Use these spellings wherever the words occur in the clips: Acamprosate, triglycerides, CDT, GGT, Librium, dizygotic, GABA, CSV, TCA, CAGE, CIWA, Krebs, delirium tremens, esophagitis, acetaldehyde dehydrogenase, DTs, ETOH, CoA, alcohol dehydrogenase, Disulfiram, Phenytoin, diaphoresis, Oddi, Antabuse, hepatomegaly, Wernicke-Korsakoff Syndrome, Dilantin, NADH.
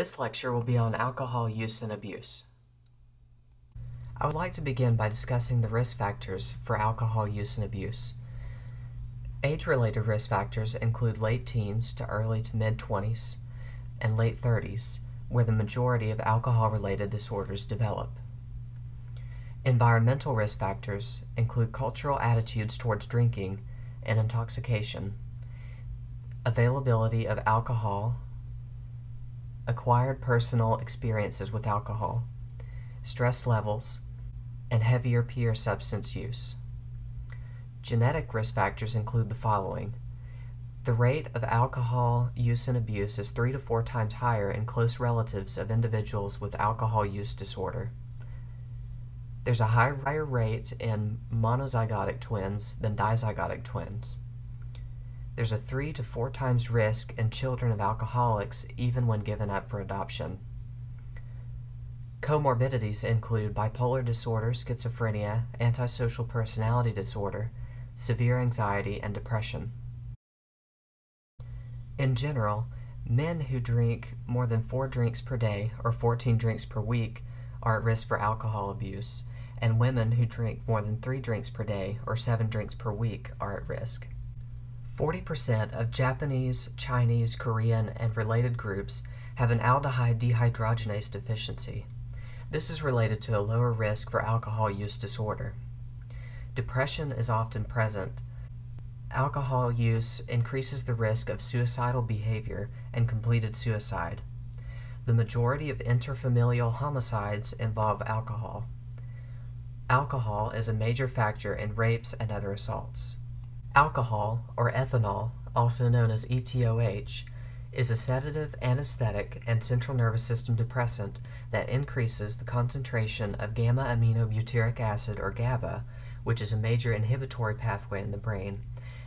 This lecture will be on alcohol use and abuse. I would like to begin by discussing the risk factors for alcohol use and abuse. Age-related risk factors include late teens to early to mid-20s and late 30s, where the majority of alcohol-related disorders develop. Environmental risk factors include cultural attitudes towards drinking and intoxication, availability of alcohol, acquired personal experiences with alcohol, stress levels, and heavier peer substance use. Genetic risk factors include the following. The rate of alcohol use and abuse is 3 to 4 times higher in close relatives of individuals with alcohol use disorder. There's a higher rate in monozygotic twins than dizygotic twins. There's a 3 to 4 times risk in children of alcoholics even when given up for adoption. Comorbidities include bipolar disorder, schizophrenia, antisocial personality disorder, severe anxiety, and depression. In general, men who drink more than 4 drinks per day or 14 drinks per week are at risk for alcohol abuse, and women who drink more than 3 drinks per day or 7 drinks per week are at risk. 40% of Japanese, Chinese, Korean, and related groups have an aldehyde dehydrogenase deficiency. This is related to a lower risk for alcohol use disorder. Depression is often present. Alcohol use increases the risk of suicidal behavior and completed suicide. The majority of interfamilial homicides involve alcohol. Alcohol is a major factor in rapes and other assaults. Alcohol, or ethanol, also known as ETOH, is a sedative, anesthetic, and central nervous system depressant that increases the concentration of gamma-aminobutyric acid, or GABA, which is a major inhibitory pathway in the brain,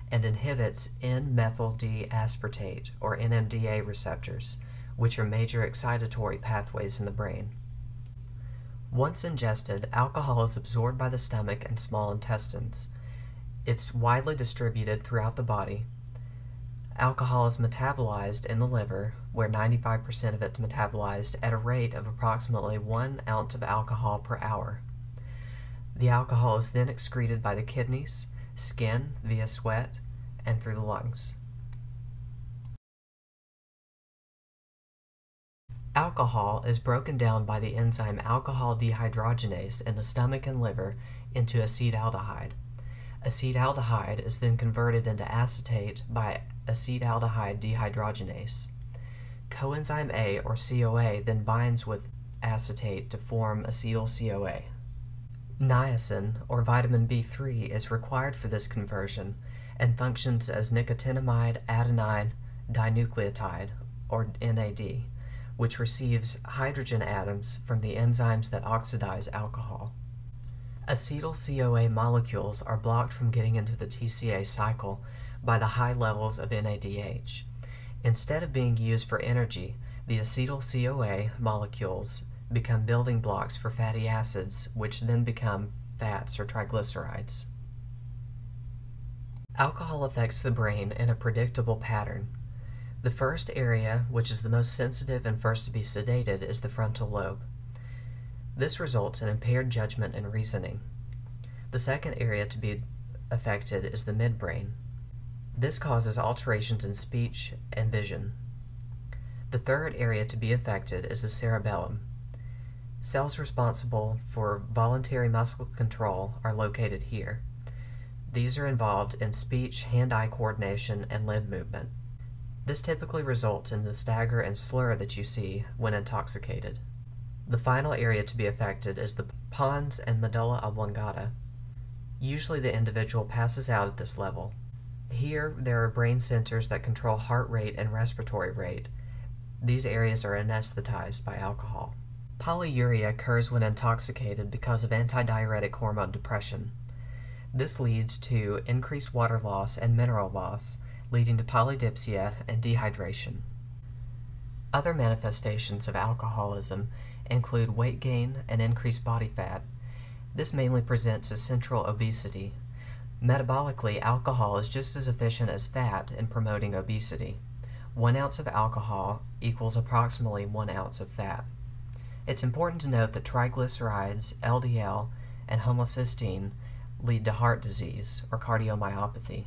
and inhibits N-methyl-D-aspartate, or NMDA receptors, which are major excitatory pathways in the brain. Once ingested, alcohol is absorbed by the stomach and small intestines. It's widely distributed throughout the body. Alcohol is metabolized in the liver, where 95% of it's metabolized at a rate of approximately 1 ounce of alcohol per hour. The alcohol is then excreted by the kidneys, skin via sweat, and through the lungs. Alcohol is broken down by the enzyme alcohol dehydrogenase in the stomach and liver into acetaldehyde. Acetaldehyde is then converted into acetate by acetaldehyde dehydrogenase. Coenzyme A, or CoA, then binds with acetate to form acetyl CoA. Niacin, or vitamin B3, is required for this conversion and functions as nicotinamide adenine dinucleotide, or NAD, which receives hydrogen atoms from the enzymes that oxidize alcohol. Acetyl CoA molecules are blocked from getting into the TCA cycle by the high levels of NADH. Instead of being used for energy, the acetyl CoA molecules become building blocks for fatty acids, which then become fats or triglycerides. Alcohol affects the brain in a predictable pattern. The first area, which is the most sensitive and first to be sedated, is the frontal lobe. This results in impaired judgment and reasoning. The second area to be affected is the midbrain. This causes alterations in speech and vision. The third area to be affected is the cerebellum. Cells responsible for voluntary muscle control are located here. These are involved in speech, hand-eye coordination, and limb movement. This typically results in the stagger and slur that you see when intoxicated. The final area to be affected is the pons and medulla oblongata. Usually the individual passes out at this level. Here, there are brain centers that control heart rate and respiratory rate. These areas are anesthetized by alcohol. Polyuria occurs when intoxicated because of antidiuretic hormone depression. This leads to increased water loss and mineral loss, leading to polydipsia and dehydration. Other manifestations of alcoholism include weight gain and increased body fat. This mainly presents as central obesity. Metabolically, alcohol is just as efficient as fat in promoting obesity. 1 ounce of alcohol equals approximately 1 ounce of fat. It's important to note that triglycerides, LDL, and homocysteine lead to heart disease or cardiomyopathy.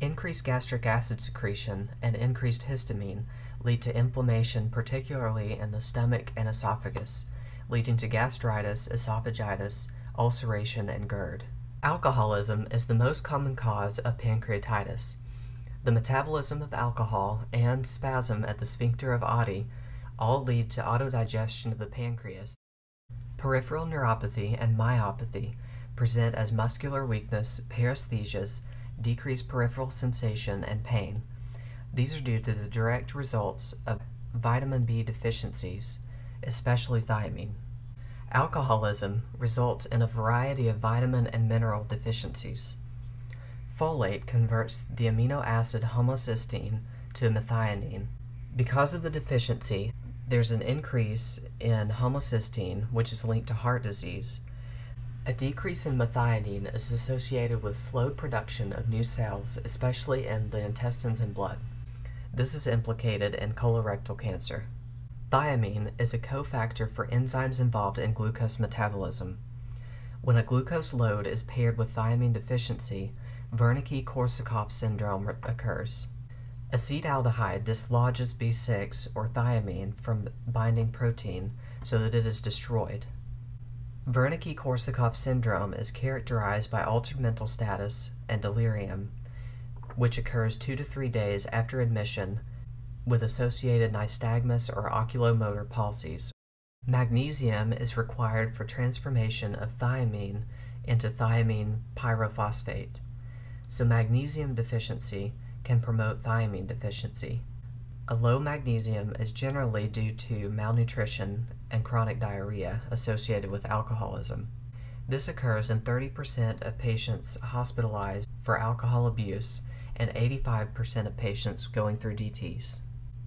Increased gastric acid secretion and increased histamine lead to inflammation, particularly in the stomach and esophagus, leading to gastritis, esophagitis, ulceration, and GERD. Alcoholism is the most common cause of pancreatitis. The metabolism of alcohol and spasm at the sphincter of Oddi all lead to autodigestion of the pancreas. Peripheral neuropathy and myopathy present as muscular weakness, paresthesias, decreased peripheral sensation, and pain. These are due to the direct results of vitamin B deficiencies, especially thiamine. Alcoholism results in a variety of vitamin and mineral deficiencies. Folate converts the amino acid homocysteine to methionine. Because of the deficiency, there's an increase in homocysteine, which is linked to heart disease. A decrease in methionine is associated with slowed production of new cells, especially in the intestines and blood. This is implicated in colorectal cancer. Thiamine is a cofactor for enzymes involved in glucose metabolism. When a glucose load is paired with thiamine deficiency, Wernicke-Korsakoff Syndrome occurs. Acetaldehyde dislodges B6 or thiamine from binding protein so that it is destroyed. Wernicke-Korsakoff Syndrome is characterized by altered mental status and delirium, which occurs 2 to 3 days after admission with associated nystagmus or oculomotor palsies. Magnesium is required for transformation of thiamine into thiamine pyrophosphate, so magnesium deficiency can promote thiamine deficiency. A low magnesium is generally due to malnutrition and chronic diarrhea associated with alcoholism. This occurs in 30% of patients hospitalized for alcohol abuse and 85% of patients going through DTs.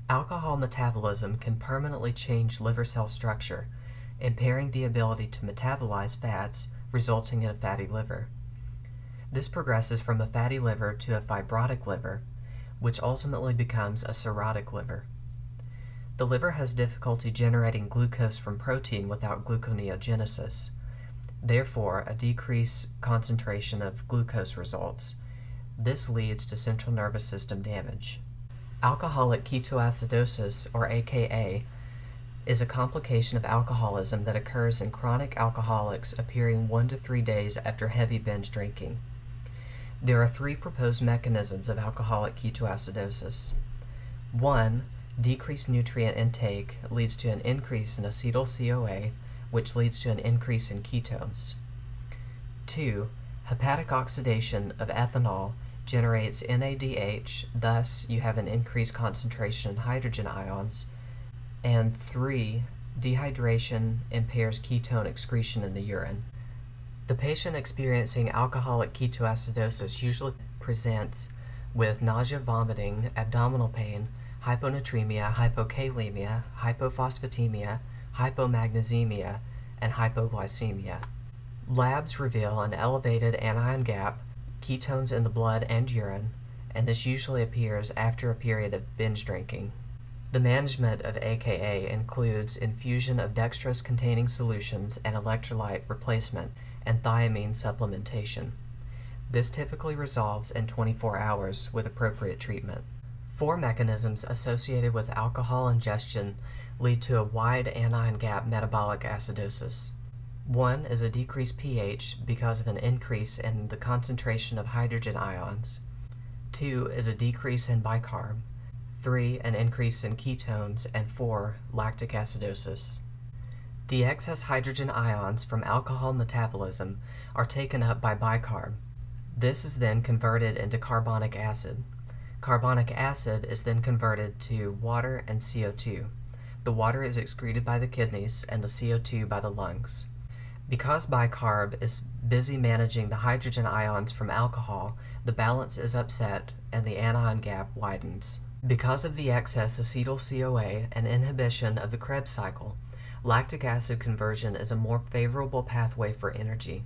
Alcohol metabolism can permanently change liver cell structure, impairing the ability to metabolize fats, resulting in a fatty liver. This progresses from a fatty liver to a fibrotic liver, which ultimately becomes a cirrhotic liver. The liver has difficulty generating glucose from protein without gluconeogenesis. Therefore, a decreased concentration of glucose results. This leads to central nervous system damage. Alcoholic ketoacidosis, or AKA, is a complication of alcoholism that occurs in chronic alcoholics appearing 1 to 3 days after heavy binge drinking. There are 3 proposed mechanisms of alcoholic ketoacidosis. 1. Decreased nutrient intake leads to an increase in acetyl CoA, which leads to an increase in ketones. 2. Hepatic oxidation of ethanol generates NADH, thus you have an increased concentration of hydrogen ions. And 3. Dehydration impairs ketone excretion in the urine. The patient experiencing alcoholic ketoacidosis usually presents with nausea, vomiting, abdominal pain, hyponatremia, hypokalemia, hypophosphatemia, hypomagnesemia, and hypoglycemia. Labs reveal an elevated anion gap, ketones in the blood and urine, and this usually appears after a period of binge drinking. The management of AKA includes infusion of dextrose-containing solutions and electrolyte replacement and thiamine supplementation. This typically resolves in 24 hours with appropriate treatment. 4 mechanisms associated with alcohol ingestion lead to a wide anion gap metabolic acidosis. 1 is a decreased pH because of an increase in the concentration of hydrogen ions. 2 is a decrease in bicarb. 3, an increase in ketones. And 4, lactic acidosis. The excess hydrogen ions from alcohol metabolism are taken up by bicarb. This is then converted into carbonic acid. Carbonic acid is then converted to water and CO2. The water is excreted by the kidneys and the CO2 by the lungs. Because bicarb is busy managing the hydrogen ions from alcohol, the balance is upset and the anion gap widens. Because of the excess acetyl CoA and inhibition of the Krebs cycle, lactic acid conversion is a more favorable pathway for energy.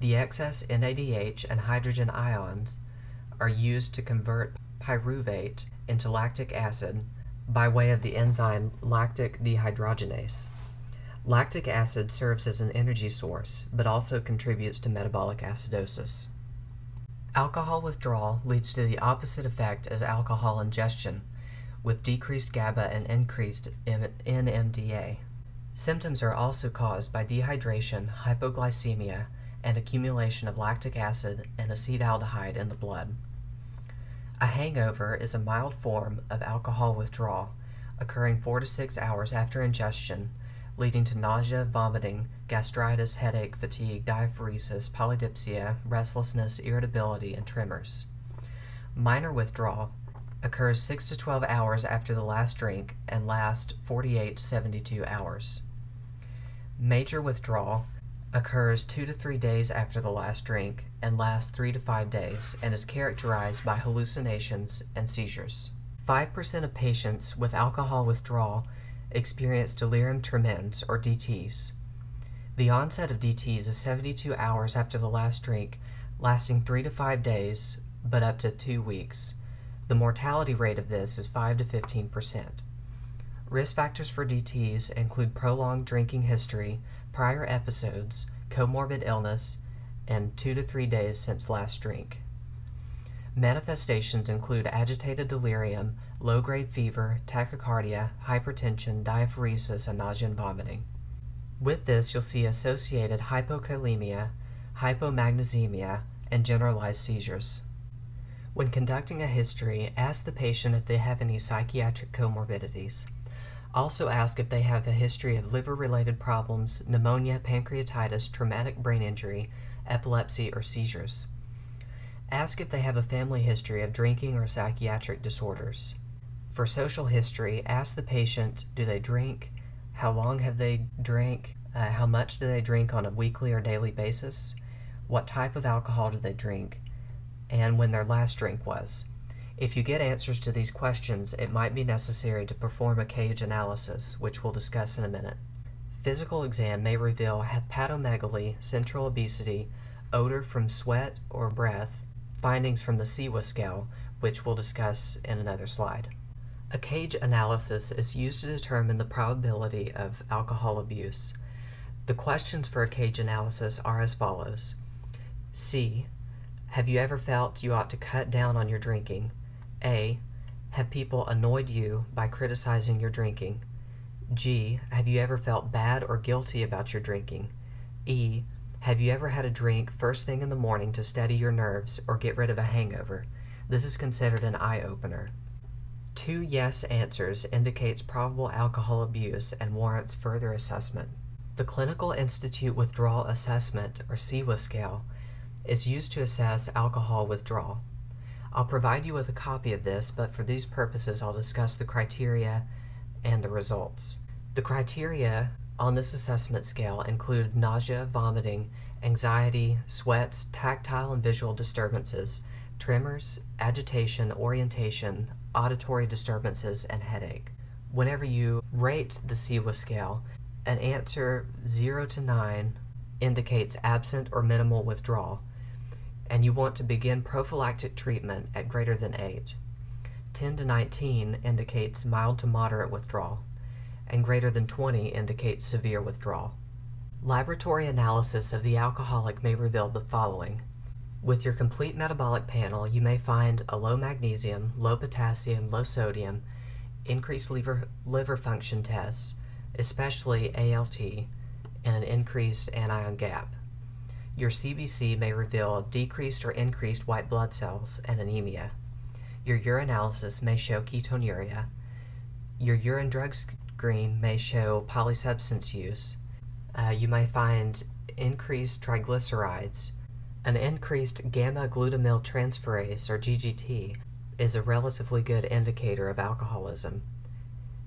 The excess NADH and hydrogen ions are used to convert pyruvate into lactic acid by way of the enzyme lactic dehydrogenase. Lactic acid serves as an energy source, but also contributes to metabolic acidosis. Alcohol withdrawal leads to the opposite effect as alcohol ingestion, with decreased GABA and increased NMDA. Symptoms are also caused by dehydration, hypoglycemia, and accumulation of lactic acid and acetaldehyde in the blood. A hangover is a mild form of alcohol withdrawal, occurring 4 to 6 hours after ingestion, leading to nausea, vomiting, gastritis, headache, fatigue, diaphoresis, polydipsia, restlessness, irritability, and tremors. Minor withdrawal occurs 6 to 12 hours after the last drink and lasts 48 to 72 hours. Major withdrawal occurs 2 to 3 days after the last drink and lasts 3 to 5 days and is characterized by hallucinations and seizures. 5% of patients with alcohol withdrawal experience delirium tremens, or DTs. The onset of DTs is 72 hours after the last drink, lasting 3 to 5 days, but up to 2 weeks. The mortality rate of this is 5 to 15%. Risk factors for DTs include prolonged drinking history, prior episodes, comorbid illness, and 2 to 3 days since last drink. Manifestations include agitated delirium, low-grade fever, tachycardia, hypertension, diaphoresis, and nausea and vomiting. With this, you'll see associated hypokalemia, hypomagnesemia, and generalized seizures. When conducting a history, ask the patient if they have any psychiatric comorbidities. Also ask if they have a history of liver-related problems, pneumonia, pancreatitis, traumatic brain injury, epilepsy, or seizures. Ask if they have a family history of drinking or psychiatric disorders. For social history, ask the patient, do they drink? How long have they drank? How much do they drink on a weekly or daily basis? What type of alcohol do they drink? And when their last drink was. If you get answers to these questions, it might be necessary to perform a CAGE analysis, which we'll discuss in a minute. Physical exam may reveal hepatomegaly, central obesity, odor from sweat or breath, findings from the CIWA scale, which we'll discuss in another slide. A CAGE analysis is used to determine the probability of alcohol abuse. The questions for a CAGE analysis are as follows. C. Have you ever felt you ought to cut down on your drinking? A. Have people annoyed you by criticizing your drinking? G. Have you ever felt bad or guilty about your drinking? E. Have you ever had a drink first thing in the morning to steady your nerves or get rid of a hangover? This is considered an eye-opener. 2 yes answers indicates probable alcohol abuse and warrants further assessment. The Clinical Institute Withdrawal Assessment, or CIWA scale, is used to assess alcohol withdrawal. I'll provide you with a copy of this, but for these purposes I'll discuss the criteria and the results. The criteria on this assessment scale include nausea, vomiting, anxiety, sweats, tactile and visual disturbances, tremors, agitation, orientation, auditory disturbances, and headache. Whenever you rate the CIWA scale, an answer 0 to 9 indicates absent or minimal withdrawal, and you want to begin prophylactic treatment at greater than 8. 10 to 19 indicates mild to moderate withdrawal, and greater than 20 indicates severe withdrawal. Laboratory analysis of the alcoholic may reveal the following. With your complete metabolic panel, you may find a low magnesium, low potassium, low sodium, increased liver function tests, especially ALT, and an increased anion gap. Your CBC may reveal decreased or increased white blood cells and anemia. Your urinalysis may show ketonuria. Your urine drug screen may show polysubstance use. You may find increased triglycerides. An increased gamma-glutamyl transferase, or GGT, is a relatively good indicator of alcoholism.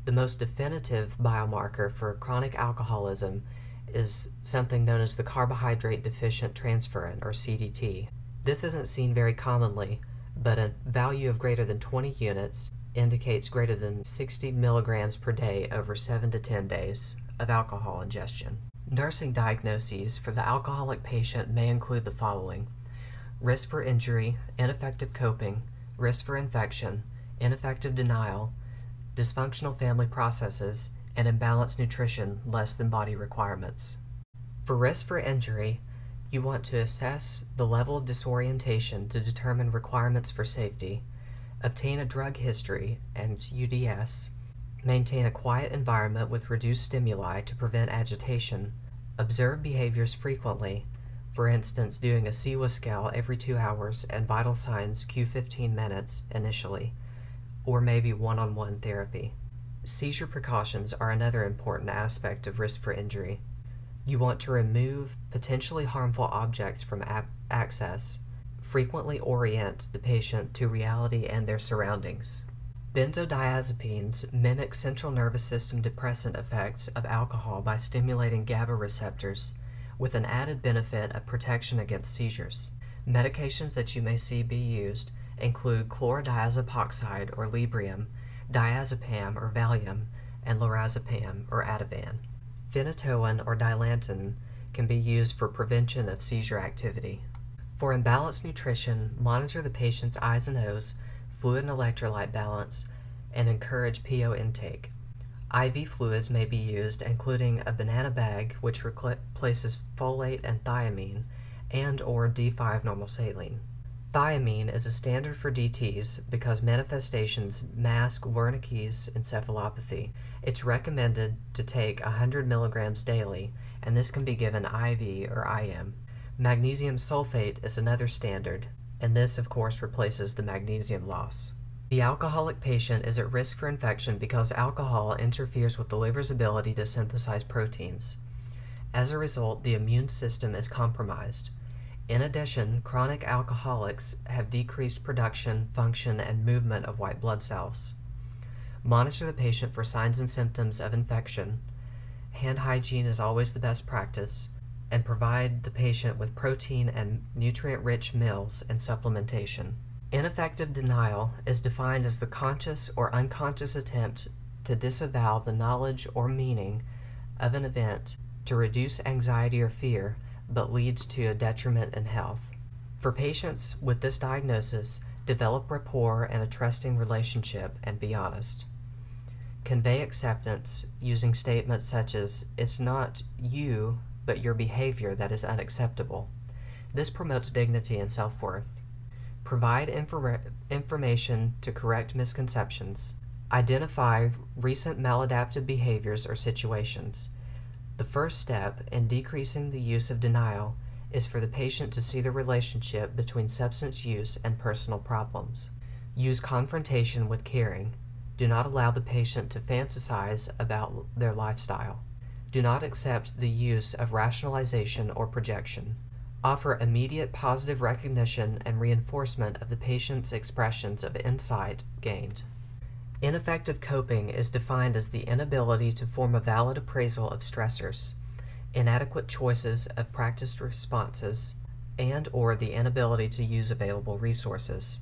The most definitive biomarker for chronic alcoholism is something known as the carbohydrate deficient transferrin, or CDT. This isn't seen very commonly, but a value of greater than 20 units indicates greater than 60 milligrams per day over 7 to 10 days of alcohol ingestion. Nursing diagnoses for the alcoholic patient may include the following: risk for injury, ineffective coping, risk for infection, ineffective denial, dysfunctional family processes, and imbalanced nutrition less than body requirements. For risk for injury, you want to assess the level of disorientation to determine requirements for safety, obtain a drug history and UDS, maintain a quiet environment with reduced stimuli to prevent agitation, observe behaviors frequently, for instance doing a CIWA scale every 2 hours and vital signs Q15 minutes initially, or maybe one-on-one therapy. Seizure precautions are another important aspect of risk for injury. You want to remove potentially harmful objects from access, frequently orient the patient to reality and their surroundings. Benzodiazepines mimic central nervous system depressant effects of alcohol by stimulating GABA receptors, with an added benefit of protection against seizures. Medications that you may see be used include chlorodiazepoxide or Librium, diazepam or Valium, and lorazepam or Ativan. Phenytoin or Dilantin can be used for prevention of seizure activity. For imbalanced nutrition, monitor the patient's eyes and nose, fluid and electrolyte balance, and encourage PO intake. IV fluids may be used, including a banana bag, which replaces folate and thiamine, and or D5 normosaline. Thiamine is a standard for DTs because manifestations mask Wernicke's encephalopathy. It's recommended to take 100 milligrams daily, and this can be given IV or IM. Magnesium sulfate is another standard, and this of course replaces the magnesium loss. The alcoholic patient is at risk for infection because alcohol interferes with the liver's ability to synthesize proteins. As a result, the immune system is compromised. In addition, chronic alcoholics have decreased production, function, and movement of white blood cells. Monitor the patient for signs and symptoms of infection. Hand hygiene is always the best practice, and provide the patient with protein and nutrient-rich meals and supplementation. Ineffective denial is defined as the conscious or unconscious attempt to disavow the knowledge or meaning of an event to reduce anxiety or fear, but leads to a detriment in health. For patients with this diagnosis, develop rapport and a trusting relationship and be honest. Convey acceptance using statements such as, "It's not you, but your behavior that is unacceptable." This promotes dignity and self-worth. Provide information to correct misconceptions. Identify recent maladaptive behaviors or situations. The first step in decreasing the use of denial is for the patient to see the relationship between substance use and personal problems. Use confrontation with caring. Do not allow the patient to fantasize about their lifestyle. Do not accept the use of rationalization or projection. Offer immediate positive recognition and reinforcement of the patient's expressions of insight gained. Ineffective coping is defined as the inability to form a valid appraisal of stressors, inadequate choices of practiced responses, and or the inability to use available resources.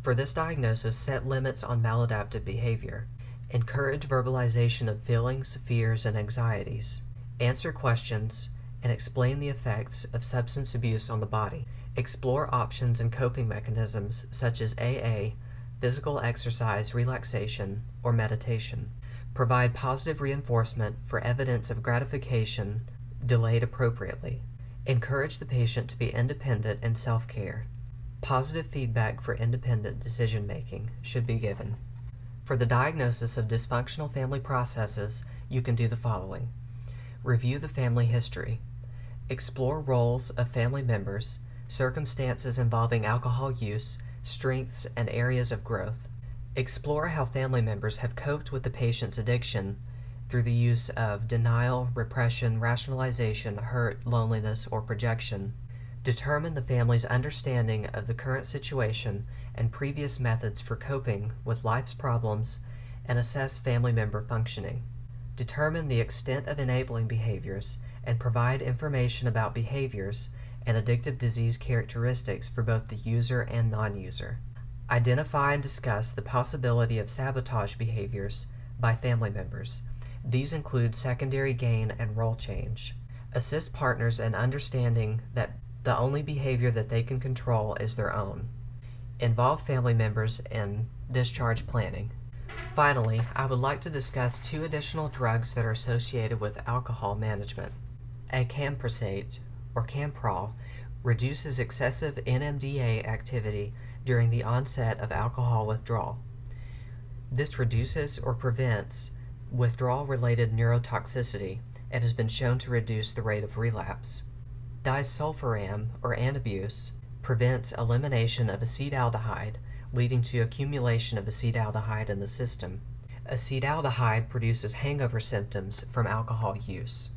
For this diagnosis, set limits on maladaptive behavior. Encourage verbalization of feelings, fears, and anxieties. Answer questions and explain the effects of substance abuse on the body. Explore options and coping mechanisms such as AA, physical exercise, relaxation, or meditation. Provide positive reinforcement for evidence of gratification delayed appropriately. Encourage the patient to be independent and self-care. Positive feedback for independent decision-making should be given. For the diagnosis of dysfunctional family processes, you can do the following. Review the family history. Explore roles of family members, circumstances involving alcohol use, strengths, and areas of growth. Explore how family members have coped with the patient's addiction through the use of denial, repression, rationalization, hurt, loneliness, or projection. Determine the family's understanding of the current situation and previous methods for coping with life's problems, and assess family member functioning. Determine the extent of enabling behaviors and provide information about behaviors and addictive disease characteristics for both the user and non-user. Identify and discuss the possibility of sabotage behaviors by family members. These include secondary gain and role change. Assist partners in understanding that the only behavior that they can control is their own. involve family members in discharge planning. Finally, I would like to discuss two additional drugs that are associated with alcohol management. Acamprosate, or Campral, reduces excessive NMDA activity during the onset of alcohol withdrawal. This reduces or prevents withdrawal-related neurotoxicity and has been shown to reduce the rate of relapse. Disulfiram, or antabuse, prevents elimination of acetaldehyde, leading to accumulation of acetaldehyde in the system. Acetaldehyde produces hangover symptoms from alcohol use.